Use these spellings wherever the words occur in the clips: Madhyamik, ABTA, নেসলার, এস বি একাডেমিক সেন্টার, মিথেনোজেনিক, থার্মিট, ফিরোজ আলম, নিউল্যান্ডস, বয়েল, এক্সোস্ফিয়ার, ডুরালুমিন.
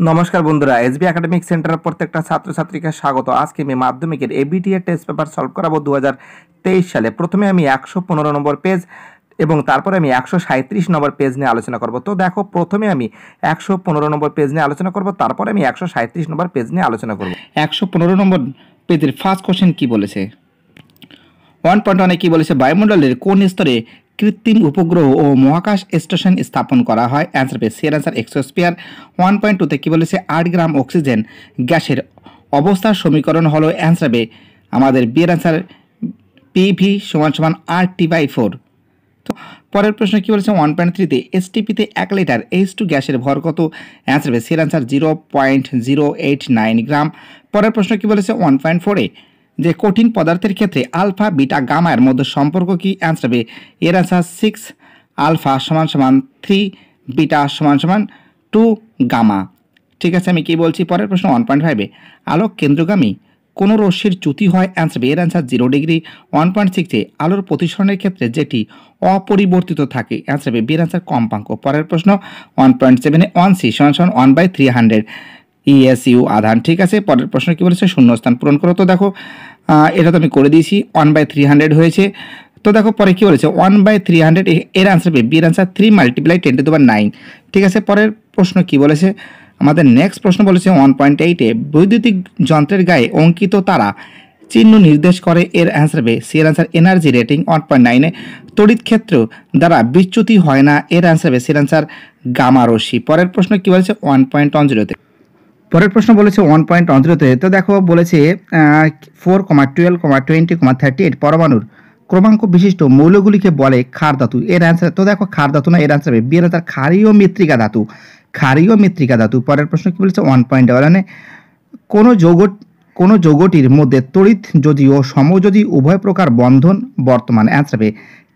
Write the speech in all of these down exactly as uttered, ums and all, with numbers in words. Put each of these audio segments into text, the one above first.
नमस्कार बंधुरा SB academic centre प्रत्येकटा छात्र छात्री के स्वागत। आज के मैं माध्यमिक एबीटीए टेस्ट पेपर सल्व कराबो दो हज़ार तेईस साले। प्रथमे आमी एक सौ पंद्रह नम्बर पेज এবং তারপরে আমি एक सौ सैंतीस নম্বর পেজ নিয়ে আলোচনা করব। তো দেখো, প্রথমে আমি एक सौ पंद्रह নম্বর পেজ নিয়ে আলোচনা করব, তারপরে আমি एक सौ सैंतीस নম্বর পেজ নিয়ে আলোচনা করব। एक सौ पंद्रह নম্বর পেজের ফার্স্ট কোশ্চেন কি বলেছে, वन पॉइंट वन এ কি বলেছে, বায়ুমণ্ডলের কোন স্তরে কৃত্রিম উপগ্রহ ও মহাকাশ স্টেশন স্থাপন করা হয়? অ্যান্সার পেজ এর answer এক্সোস্ফিয়ার। One point two তে কি বলেছে, आठ গ্রাম অক্সিজেন গ্যাসের অবস্থার সমীকরণ হলো অ্যান্সার বে আমাদের বি এর অ্যান্সার পিভি সমান সমান आर टी बाई फोर। তো পরের প্রশ্ন কি বলেছে, ওয়ান পয়েন্ট থ্রিতে এসটিপিতে এক লিটার এইচ টু গ্যাসের ভর কত? অ্যান্সার হবে সের answer zero point zero eight nine gram. পরের প্রশ্ন কি বলেছে, ওয়ান পয়েন্ট ফোরে যে কঠিন পদার্থের ক্ষেত্রে আলফা বিটা গামার মধ্যে সম্পর্ক কি? অ্যান্সার হবে এর অ্যান্সার সিক্স আলফা সমান সমান থ্রি বিটা সমান সমান টু গামা। ঠিক আছে, আমি কি বলছি। পরের প্রশ্ন ওয়ান পয়েন্ট ফাইভে আলোক কেন্দ্রগামী কোনো রশ্মির চ্যুতি হয়? অ্যান্সার বি এর answer zero degree. One point সিক্সে আলোর প্রতিসরণের ক্ষেত্রে যেটি অপরিবর্তিত থাকে? অ্যান্সার বি এর অ্যান্সার কম্পাঙ্ক। পরের প্রশ্ন ওয়ান পয়েন্ট সেভেনে ওয়ান সি সমান সমান one by three hundred ESU আধান। ঠিক আছে, পরের প্রশ্ন কী বলেছে, শূন্যস্থান পূরণ করো। তো দেখো, এটা তো আমি করে দিয়েছি, ওয়ান বাই থ্রি হান্ড্রেড হয়েছে। তো দেখো পরে কী বলেছে, ওয়ান বাই থ্রি হান্ড্রেড এর অ্যান্সার বি বি এর answer three multiply ten to the power nine. ঠিক আছে, পরের প্রশ্ন কী বলেছে আমাদের, নেক্সট প্রশ্ন বলেছে ওয়ান পয়েন্ট এইটে বৈদ্যুতিক যন্ত্রের গায়ে অঙ্কিত তারা চিহ্ন নির্দেশ করে? এর অ্যান্সার হবে সি এর answer energy rating. One point নাইনে তড়িৎ ক্ষেত্র দ্বারা বিচ্যুতি হয় না? এর অ্যান্সার হবে সি এর অ্যান্সার গামা রশ্মি। পরের প্রশ্ন কী বলেছে ওয়ান পয়েন্ট ওয়ান জিরোতে পরের প্রশ্ন বলেছে ওয়ান পয়েন্ট ওয়ান জিরোতে তো দেখো বলেছে four comma twelve comma twenty comma thirty eight পরমাণুর ক্রমাঙ্ক বিশিষ্ট মৌলগুলিকে বলে ক্ষার ধাতু। এর অ্যান্সার, তো দেখো ক্ষার ধাতু না, এর অ্যান্সার হবে বি এর অ্যান্সার ক্ষারীয় মৃত্তিকা ধাতু, ক্ষারীয় মৃত্তিকা ধাতু। পরের প্রশ্ন কি বলেছে ওয়ান পয়েন্ট ওয়ানে কোনো যৌগ কোনো যৌগটির মধ্যে তড়িৎ যদি ও সমযোজী উভয় প্রকার বন্ধন বর্তমান? অ্যান্সার হবে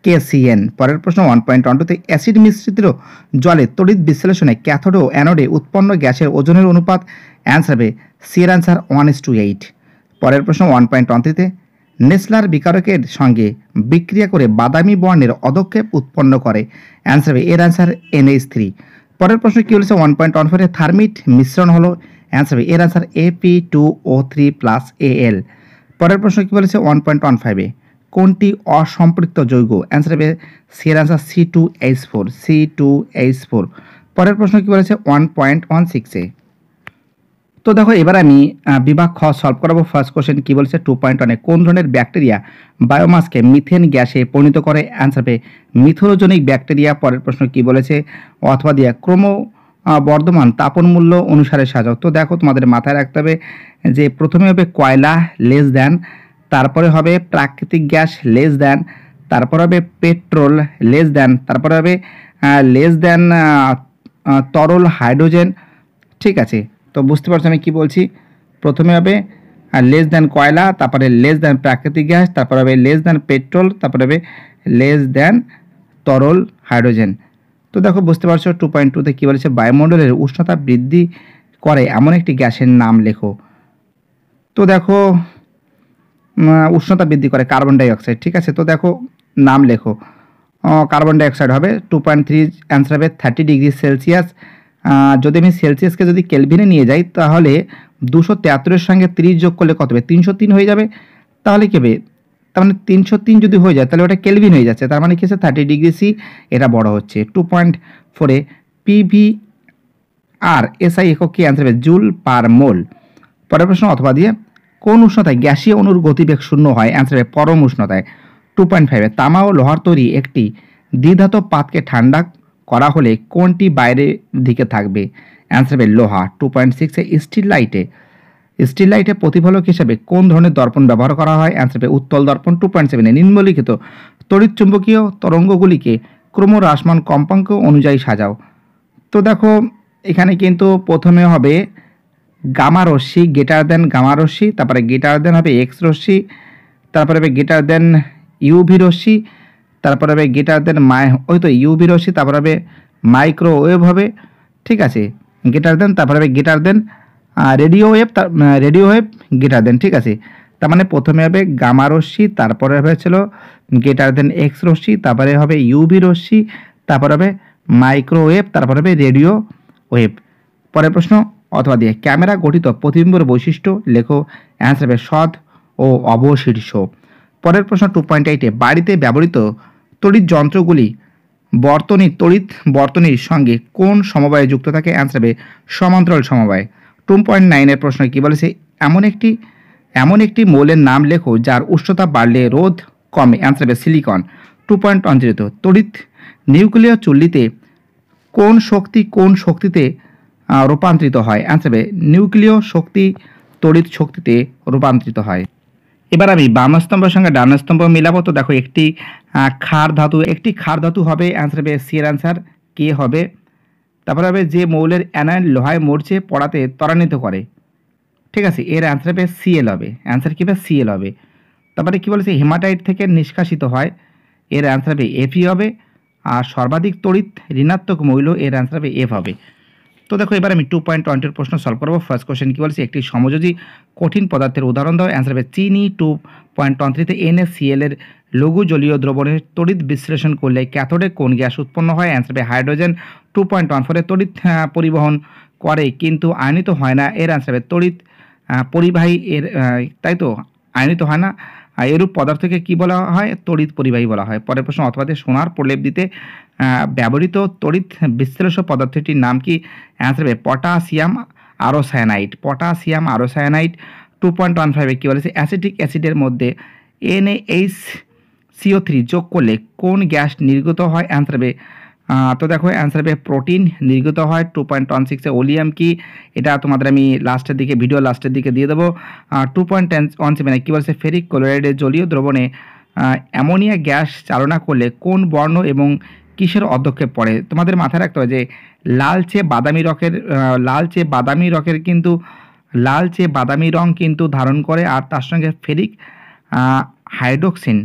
কে সি এন। পরের প্রশ্ন ওয়ান পয়েন্ট ওয়ান টুতে অ্যাসিড মিশ্রিত জলে তড়িৎ বিশ্লেষণে ক্যাথোড ও অ্যানোডে উৎপন্ন গ্যাসের ওজনের অনুপাত? অ্যান্সার হবে সি এর answer one is two eight. পরের প্রশ্ন ওয়ান পয়েন্ট ওয়ান থ্রিতে নেসলার বিকারকের সঙ্গে বিক্রিয়া করে বাদামি বর্ণের অধক্ষেপ উৎপন্ন করে? অ্যান্সার হবে এর অ্যান্সার এন এইচ থ্রি। পরের প্রশ্ন কী বলেছে ওয়ান পয়েন্ট ওয়ান ফোরে থার্মিট মিশ্রণ হলো? অ্যান্সার হবে এর answer AP two O three plus A L. পরের প্রশ্ন কী বলেছে ওয়ান পয়েন্ট ওয়ান ফাইভে কোনটি অসম্পৃক্ত যৌগ? অ্যান্সার হবে সি এর answer C two H four C two H four. পরের প্রশ্ন কী বলেছে ওয়ান পয়েন্ট ওয়ান সিক্সে তো দেখো এবার আমি বিভাগ খ সলভ করাবো। ফার্স্ট কোশ্চেন কী বলেছে টু পয়েন্ট ওয়ানে কোন ধরনের ব্যাকটেরিয়া বায়োমাসকে মিথেন গ্যাসে পরিণত করে? অ্যান্সার হবে মিথোনোজেনিক ব্যাকটেরিয়া। পরের প্রশ্ন কী বলেছে অথবা দিয়া ক্রম বর্ধমান তাপনমূল্য অনুসারে সাজাও। তো দেখো তোমাদের মাথায় রাখতে হবে যে প্রথমে হবে কয়লা লেস দেন, তারপরে হবে প্রাকৃতিক গ্যাস লেস দেন, তারপরে হবে পেট্রোল লেস দেন, তারপরে হবে লেস দেন তরল হাইড্রোজেন। ঠিক আছে, তো বুঝতে পারছো আমি কী বলছি। প্রথমে হবে লেস দেন কয়লা, তারপরে লেস দেন প্রাকৃতিক গ্যাস, তারপরে হবে লেস দেন পেট্রোল, তারপরে হবে লেস দেন তরল হাইড্রোজেন। তো দেখো বুঝতে পারছো টু পয়েন্ট টুতে কী বলেছে বায়ুমণ্ডলের উষ্ণতা বৃদ্ধি করে এমন একটি গ্যাসের নাম লেখো। তো দেখো উষ্ণতা বৃদ্ধি করে কার্বন ডাইঅক্সাইড। ঠিক আছে, তো দেখো নাম লেখো, কার্বন ডাইঅক্সাইড হবে। টু পয়েন্ট থ্রি অ্যান্সার হবে থার্টি ডিগ্রি সেলসিয়াস। যদি আমি সেলসিয়াসকে যদি কেলভিনে নিয়ে যাই তাহলে দুশো তেয়াত্তরের সঙ্গে তিরিশ যোগ করলে কত হবে? তিনশো তিন হয়ে যাবে। তাহলে কী হবে, তার মানে তিনশো তিন যদি হয়ে যায় তাহলে ওটা কেলভিন হয়ে যাচ্ছে, তার মানে কি হচ্ছে থার্টি ডিগ্রি সি, এটা বড় হচ্ছে। টু পয়েন্ট ফোরে পিভি আর এসআই একক কি? অ্যান্সার হবে জুল পার মোল। পরের প্রশ্ন অথবা দিয়ে কোন উষ্ণতায় গ্যাসীয় অনুর গতিবেগ শূন্য হয়? অ্যান্সার হবে পরম উষ্ণতায়। টু পয়েন্ট ফাইভে তামা ও লোহার তৈরি একটি দ্বিধাতব পাতকে ঠান্ডা করা হলে কোনটি বাইরের দিকে থাকবে? অ্যান্সার হবে লোহা। টু পয়েন্ট সিক্সে স্টিল লাইটে স্টিল লাইটে প্রতিফলক হিসেবে কোন ধরনের দর্পণ ব্যবহার করা হয়? অ্যান্সার হবে উত্তল দর্পণ। টু পয়েন্ট সেভেনে নিম্নলিখিত তড়িৎ চুম্বকীয় তরঙ্গগুলিকে ক্রমহ্রাসমান কম্পাঙ্ক অনুযায়ী সাজাও। তো দেখো এখানে কিন্তু প্রথমে হবে গামা রশ্মি গেটার দেন গামা রশ্মি, তারপরে গেটার দেন হবে এক্স রশ্মি, তারপরে হবে গেটার দেন ইউভি রশ্মি, তারপরে হবে গেটার দেন মাই ওই তো ইউভি রশ্মি, তারপরে হবে মাইক্রোওয়েভ হবে। ঠিক আছে, গেটার দেন, তারপরে হবে greater than radio wave radio wave greater than. ঠিক আছে, তার মানে প্রথমে হবে গামা রশ্মি, তারপরে হয়েছিল গেটার দেন এক্স রশ্মি, তারপরে হবে ইউভি রশ্মি, তারপরে হবে মাইক্রোওয়েভ, তারপরে হবে রেডিও ওয়েভ। পরের প্রশ্ন অথবা দিয়ে ক্যামেরা গঠিত প্রতিবিম্বর বৈশিষ্ট্য লেখো। অ্যান্সার হবে সৎ ও অবশীর্ষ। পরের প্রশ্ন টু পয়েন্ট এইটে বাড়িতে ব্যবহৃত তড়িৎ যন্ত্রগুলি বর্তনী তড়িৎ বর্তনীর সঙ্গে কোন সমবায়ে যুক্ত থাকে? অ্যান্সার হবে সমান্তরাল সমবায়। টু পয়েন্ট নাইনের প্রশ্ন কী বলেছে, এমন একটি এমন একটি মৌলের নাম লেখো যার উষ্ণতা বাড়লে রোধ কমে। অ্যান্সার হবে সিলিকন। টু পয়েন্ট অঞ্চলিত তড়িৎ নিউক্লিয় চুল্লিতে কোন শক্তি কোন শক্তিতে রূপান্তরিত হয়? অ্যান্সার হবে নিউক্লিয় শক্তি তড়িৎ শক্তিতে রূপান্তরিত হয়। এবার আমি বামস্তম্ভের সঙ্গে ডানস্তম্ভ মিলাবো। তো দেখো একটি ক্ষার ধাতু একটি ক্ষার ধাতু হবে। অ্যান্সার হবে সি এর অ্যান্সার কে হবে। তারপরে হবে যে মৌলের অ্যানায়ন লোহায় মরছে পড়াতে ত্বরান্বিত করে, ঠিক আছে, এর অ্যান্সার হবে সিএল হবে। অ্যান্সার কী হবে? সিএল হবে। তারপরে কী বলেছে, হেমাটাইট থেকে নিষ্কাশিত হয়, এর অ্যান্সার হবে এফই হবে। আর সর্বাধিক তড়িৎ ঋণাত্মক মৌল, এর অ্যান্সার হবে এফ হবে। তো দেখো এবার আমি টু পয়েন্ট টোয়েন্টির প্রশ্ন সলভ করবো। ফার্স্ট কোয়েশ্চেন কী বলছি, একটি সমযোজী কঠিন পদার্থের উদাহরণ দাও। অ্যান্সার হবে চিনি। টু পয়েন্ট টোয়েন্টিতে এন এস সি এল এর লঘু জলীয় দ্রবণের তড়িৎ বিশ্লেষণ করলে ক্যাথোডে কোন গ্যাস উৎপন্ন হয়? অ্যান্সার হবে হাইড্রোজেন। টু পয়েন্ট ওয়ান ফোরে তড়িৎ পরিবহন করে কিন্তু আয়নিত হয় না, এর অ্যান্সার হবে তড়িৎ পরিবাহী, এর তাই তো আয়নিত হয় না, এরূপ পদার্থকে কী বলা হয়? তড়িৎ পরিবাহী বলা হয়। পরের প্রশ্ন, অথবাতে সোনার প্রলেপ দিতে ব্যবহৃত তড়িৎ বিশ্লেষ পদার্থটির নাম কি? অ্যান্সার হবে পটাশিয়াম আরোসায়ানাইট। পটাশিয়াম আরোসায়ানাইট। টু পয়েন্ট ওয়ান ফাইভে কী বলেছে, অ্যাসিটিক অ্যাসিডের মধ্যে N A H C O three যোগ করলে কোন গ্যাস নির্গত হয়? অ্যান্সার হবে তো দেখো অ্যান্সার হবে প্রোটিন নির্গত হয়। টু পয়েন্ট ওয়ান সিক্সে ওলিয়াম কি, এটা তোমাদের আমি লাস্টের দিকে ভিডিও লাস্টের দিকে দিয়ে দেবো। টু পয়েন্ট ওয়ান সেভেনে কী বলছে, ফেরিক ক্লোরাইডের জলীয় দ্রবণে অ্যামোনিয়া গ্যাস চালনা করলে কোন বর্ণ এবং কিসের অধক্ষেপ পড়ে? তোমাদের মাথায় রাখতে হয় যে লালচে বাদামি রঙের লালচে বাদামি রঙের কিন্তু লালচে বাদামি রং কিন্তু ধারণ করে, আর তার সঙ্গে ফেরিক হাইড্রোক্সিন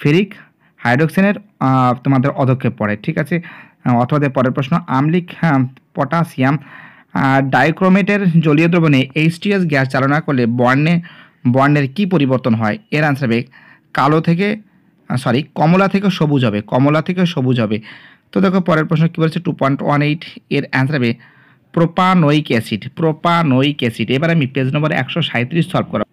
ফেরিক হাইড্রোক্সিনের তোমাদের অধক্ষেপ পড়ে, ঠিক আছে। অথবা পরের প্রশ্ন, আম্লিক পটাশিয়াম ডাইক্রোমেটের জলীয় দ্রবণে এইচ টি এস গ্যাস চালনা করলে বর্ণে বর্ণের কি পরিবর্তন হয়? এর অ্যান্সার হবে কালো থেকে সরি কমলা থেকে সবুজ হবে কমলা থেকে সবুজ হবে। তো দেখো পরের প্রশ্ন কী বলছে, টু পয়েন্ট ওয়ান এইট এর অ্যান্সার হবে প্রোপানোয়িক অ্যাসিড প্রোপানোয়িক অ্যাসিড। এবার আমি পেজ নম্বর একশো সাঁত্রিশ সলভ করা।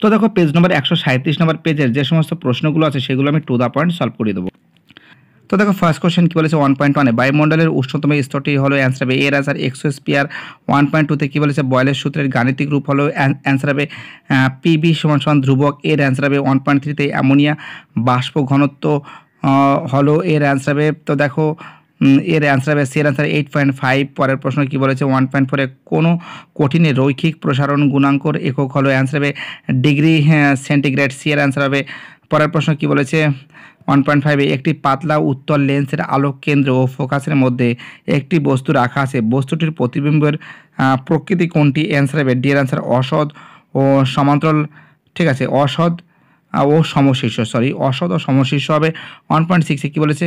তো দেখো পেজ নম্বর একশো সাঁত্রিশ নম্বর পেজের যে সমস্ত প্রশ্নগুলো আছে সেগুলো আমি টু দ্য পয়েন্ট সলভ করে দেবো। তো দেখো ফার্স্ট কোয়েশ্চেন কী বলেছে, ওয়ান পয়েন্ট ওয়ানে বায়ুমণ্ডলের উষ্ণতম স্তরটি হলো অ্যান্সার হবে এর অ্যান্সার এক্সোস্পিয়ার। ওয়ান পয়েন্ট টুতে কী বলেছে, বয়েলের সূত্রের গাণিতিক রূপ হলো অ্যান্সার হবে পি বি সমান সমান ধ্রুবক, এর অ্যান্সার হবে। ওয়ান পয়েন্ট থ্রিতে অ্যামোনিয়া বাষ্প ঘনত্ব হলো, এর অ্যান্সার হবে তো দেখো এর অ্যান্সার হবে সের অ্যান্সার এইট পয়েন্ট ফাইভ। পরের প্রশ্ন কী বলেছে, ওয়ান পয়েন্ট ফোরে কোনো কঠিনে রৈখিক প্রসারণ গুণাঙ্কর একক হলো অ্যান্সার হবে ডিগ্রি সেন্টিগ্রেড, সিয়ের অ্যান্সার হবে। পরের প্রশ্ন কী বলেছে, ওয়ান পয়েন্ট ফাইভে একটি পাতলা উত্তল লেন্সের আলোক কেন্দ্র ও ফোকাসের মধ্যে একটি বস্তু রাখা আছে, বস্তুটির প্রতিবিম্বের প্রকৃতি কোনটি? অ্যান্সার হবে ডি এর অ্যান্সার অসৎ ও সমান্তরাল, ঠিক আছে, অসৎ ও সমশীর্ষ সরি অসৎ ও সমশীর্ষ হবে। ওয়ান পয়েন্ট সিক্সে কী বলেছে,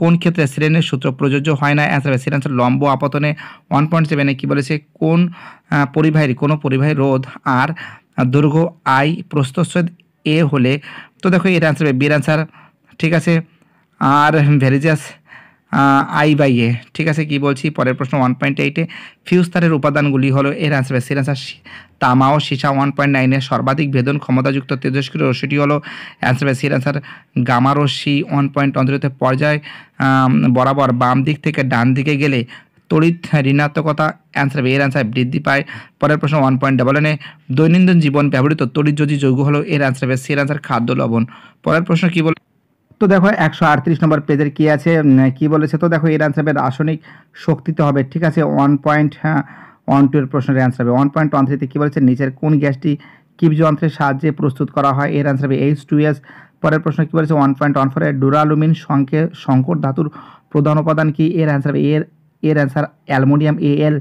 কোন ক্ষেত্রে সিরেনের সূত্র প্রযোজ্য হয় না? অ্যান্সার হবে সিরেনের লম্ব আপতনে। ওয়ান পয়েন্ট সেভেনে কী বলেছে, কোন পরিবাহীর কোনো পরিবাহী রোধ আর দৈর্ঘ্য আই প্রস্তচ্ছেদ এ হলে, তো দেখো এর অ্যান্সার হবে বির অ্যান্সার, ঠিক আছে, আর ভ্যারিজাস আই বাই এ, ঠিক আছে কি বলছি। পরের প্রশ্ন ওয়ান পয়েন্ট এইটে ফিউজ তারের উপাদানগুলি হলো, এর অ্যান্সার হবে সির অ্যান্সার তামা ও সীসা। ওয়ান পয়েন্ট নাইনে সর্বাধিক ভেদন ক্ষমতাযুক্ত তেজস্ক্রিয় রশ্মিটি হলো, অ্যান্সার হবে সির অ্যান্সার গামা রশ্মি। ওয়ান পয়েন্ট অন্তরিতে পর্যায় বরাবর বাম দিক থেকে ডান দিকে গেলে তড়িৎ ঋণাত্মকতা, অ্যান্সার হবে এর অ্যান্সার বৃদ্ধি পায়। পরের প্রশ্ন ওয়ান পয়েন্ট ডাবল ওয়ানে দৈনন্দিন জীবন ব্যবহৃত তড়িৎযোজী যৌগ হলো, এর অ্যান্সার হবে সির অ্যান্সার খাদ্য লবণ। পরের প্রশ্ন কী বল তো দেখো একশো আটত্রিশ নম্বর পেজের কী আছে কি বলেছে, তো দেখো এর অ্যান্সার হবে রাসায়নিক শক্তিতে হবে, ঠিক আছে। ওয়ান পয়েন্ট ওয়ান টু এর প্রশ্নের অ্যান্সার হবে। ওয়ান পয়েন্ট ওয়ান থ্রিতে কী বলেছে, নিচের কোন গ্যাসটি কিপ যন্ত্রের সাহায্যে প্রস্তুত করা হয়? এর অ্যান্সার হবে এইচ টু এস। পরের প্রশ্ন কী বলেছে, ওয়ান পয়েন্ট ওয়ান ফোরে ডুরালুমিন সংকে সংকর ধাতুর প্রধান উপাদান কি? এর অ্যান্সার হবে এর এর answer aluminium A L.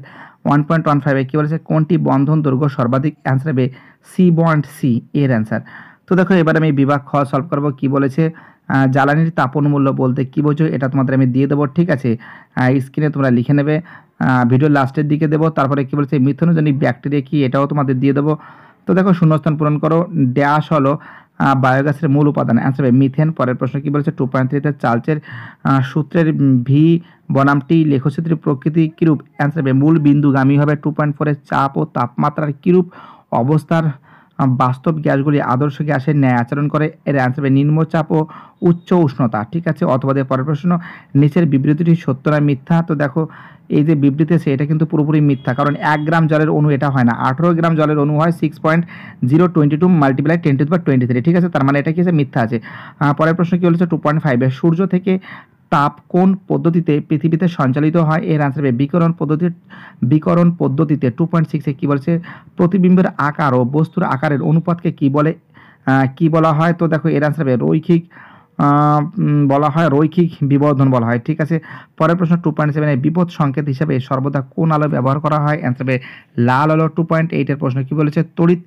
One point one ফাইভে কী বলেছে, কোনটি বন্ধন দৈর্ঘ্য সর্বাধিক? অ্যান্সার হবে সি বন্ড সি, এর অ্যান্সার। তো দেখো এবার আমি বিভাগ খ সলভ করবো। কী বলেছে, জ্বালানির তাপন মূল্য বলতে কী বোঝো, এটা তোমাদের আমি দিয়ে দেবো, ঠিক আছে, স্ক্রিনে তোমরা লিখে নেবে, ভিডিও লাস্টের দিকে দেবো। তারপরে কী বলছে, মিথেনোজেনিক ব্যাকটেরিয়া কি, এটাও তোমাদের দিয়ে দেবো। তো দেখো শূন্যস্থান পূরণ করো। ড্যাশ হলো বায়োগ্যাসের মূল উপাদান। অ্যান্সার হবে মিথেন। পরের প্রশ্ন কি বলেছে, টু পয়েন্ট থ্রিতে চার্চের সূত্রের ভি বনামটি লেখচিত্রের প্রকৃতি কীরূপ? অ্যান্সার হবে মূল বিন্দুগামী হবে। টু পয়েন্ট ফোরের চাপ ও তাপমাত্রার কীরূপ অবস্থার বাস্তব গ্যাসগুলি আদর্শ গ্যাসের ন্যায় আচরণ করে? এর অ্যান্সার হবে নিম্নচাপ ও উচ্চ উষ্ণতা। ঠিক আছে, অথবা দিয়ে পরের প্রশ্ন, নিচের বিবৃতিটি সত্য না মিথ্যা? তো দেখো এই যে বিবৃতি আছে এটা কিন্তু পুরোপুরি মিথ্যা, কারণ এক গ্রাম জলের অণু এটা হয় না, আঠেরো গ্রাম জলের অণু হয়। Six point zero twenty two multiply ten to the power twenty three. ঠিক আছে, তার মানে এটা কি আছে, মিথ্যা আছে। পরের প্রশ্ন কী বলেছে, টু পয়েন্ট ফাইভে সূর্য থেকে তাপ কোন পদ্ধতিতে পৃথিবীতে সঞ্চালিত হয়? এর আনসার হবে বিকরণ পদ্ধতির বিকরণ পদ্ধতিতে। টু পয়েন্ট সিক্সে কী বলছে, প্রতিবিম্বের আকার ও বস্তুর আকারের অনুপাতকে কী বলে কি বলা হয়? তো দেখো এর আনসার হবে রৈখিক বলা হয়, রৈখিক বিবর্ধন বলা হয়। ঠিক আছে, পরের প্রশ্ন টু পয়েন্ট সেভেনে বিপদ সংকেত হিসাবে সর্বদা কোন আলো ব্যবহার করা হয়? অ্যান্সার হবে লাল আলো। টু পয়েন্ট এইটের প্রশ্ন কী বলেছে, তড়িৎ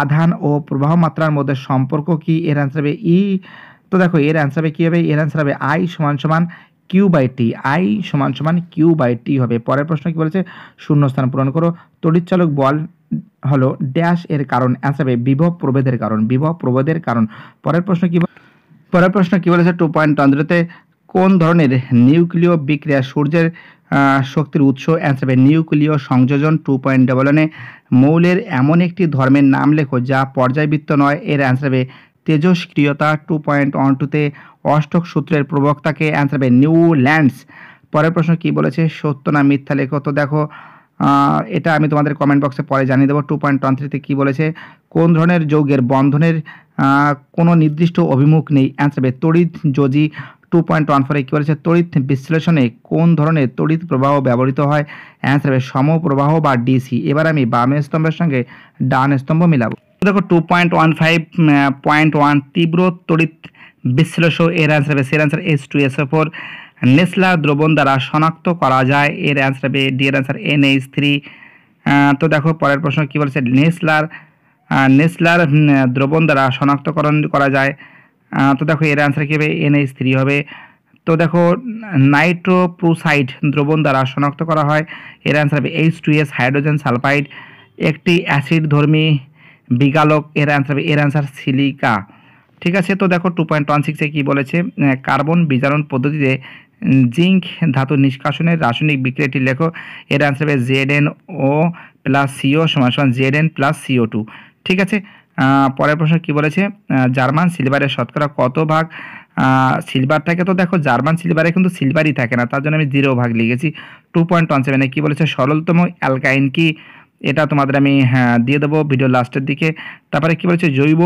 আধান ও প্রবাহ মাত্রার মধ্যে সম্পর্ক কী? এর আনসার হবে ই। তো দেখো এর অ্যান্সার হবে কী হবে, এর অ্যান্সার হবে আই সমান সমান কিউ বাই টি, আই সমান সমান কিউ বাই টি হবে। পরের প্রশ্ন কী বলেছে, শূন্যস্থান পূরণ করো, তড়িৎচালক বল হলো ড্যাশ এর কারণ? অ্যান্সার হবে বিভব প্রভেদের কারণ, বিভব প্রভেদের কারণ। পরের প্রশ্ন কী পরের প্রশ্ন কী বলেছে, টু পয়েন্ট টন্দ্রতে কোন ধরনের নিউক্লিয় বিক্রিয়া সূর্যের শক্তির উৎস? অ্যান্সার হবে নিউক্লিয় সংযোজন। টু পয়েন্ট ডবল ওয়ানে মৌলের এমন একটি ধর্মের নাম লেখো যা পর্যায়বৃত্ত নয়। এর অ্যান্সার হবে তেজস্ক্রিয়তা। টু পয়েন্ট ওয়ান টুতে অষ্টক সূত্রের প্রবক্তাকে? অ্যান্সার হবে নিউল্যান্ডস। পরের প্রশ্ন কী বলেছে, সত্য না মিথ্যা লেখো। তো দেখো এটা আমি তোমাদের কমেন্ট বক্সে পরে জানিয়ে দেবো। টু পয়েন্ট ওয়ান থ্রিতে কী বলেছে, কোন ধরনের যৌগের বন্ধনের কোনো নির্দিষ্ট অভিমুখ নেই? অ্যান্সার হবে তড়িৎ যোজী। টু পয়েন্ট ওয়ান ফোরে কী বলেছে, তড়িৎ বিশ্লেষণে কোন ধরনের তড়িৎ প্রবাহ ব্যবহৃত হয়? অ্যান্সার হবে সমপ্রবাহ বা ডিসি। এবার আমি বাম স্তম্ভের সঙ্গে ডান স্তম্ভ মিলাবো। দেখো two point one five point one তীব্র তড়িৎ বিশ্লেষণ। এর অ্যান্সার হবে সের answer S two S four. নেসলা দ্রবণ দ্বারা শনাক্ত করা যায়। এর অ্যান্সার হবে ডি এর অ্যান্সার এন এইচ থ্রি। তো দেখো পরের প্রশ্ন কী বলেছে, নেসলার নেসলার দ্রবণ দ্বারা শনাক্তকরণ করা যায়। তো দেখো এর অ্যান্সার কী হবে, এন এইচ থ্রি হবে। তো দেখো নাইট্রোপ্রোসাইড দ্রবণ দ্বারা শনাক্ত করা হয়। এর অ্যান্সার হবে H two S hydrogen sulphide, একটি অ্যাসিড ধর্মী বিগালক। এর অ্যান্সার হবে এর অ্যান্সার সিলিকা। ঠিক আছে, তো দেখো টু পয়েন্ট ওয়ান সিক্সে কী বলেছে, কার্বন বিজারণ পদ্ধতিতে জিঙ্ক ধাতু নিষ্কাশনের রাসায়নিক বিক্রিয়াটি লেখো। এর অ্যান্সার হবে Z N O plus C O সমান সমান Z N plus C O two. ঠিক আছে, পরের প্রশ্ন কী বলেছে, জার্মান সিলভারের শতকরা কত ভাগ সিলভার থাকে? তো দেখো জার্মান সিলভারে কিন্তু সিলভারই থাকে না, তার জন্য আমি জিরো ভাগ লিখেছি। টু পয়েন্ট ওয়ান সেভেনে কী বলেছে, সরলতম অ্যালকাইন কি? এটা তোমাদের আমি দিয়ে দেবো ভিডিও লাস্টের দিকে। তারপরে কী বলেছে, জৈব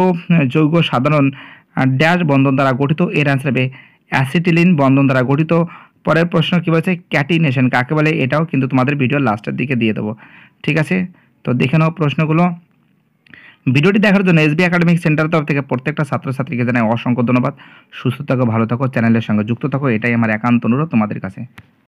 যৌগ সাধারণ ড্যাশ বন্ধন দ্বারা গঠিত। এর অ্যান্সার হবে অ্যাসিটিলিন বন্ধন দ্বারা গঠিত। পরের প্রশ্ন কী বলেছে, ক্যাটিনেশন কাকে বলে? এটাও কিন্তু তোমাদের ভিডিও লাস্টের দিকে দিয়ে দেবো। ঠিক আছে, তো দেখে নাও প্রশ্নগুলো। ভিডিওটি দেখার জন্য এস বি একাডেমিক সেন্টার তরফ থেকে প্রত্যেকটা ছাত্রছাত্রীকে জানাই অসংখ্য ধন্যবাদ। সুস্থ থাকো, ভালো থাকো, চ্যানেলের সঙ্গে যুক্ত থাকো, এটাই আমার একান্ত অনুরোধ তোমাদের কাছে।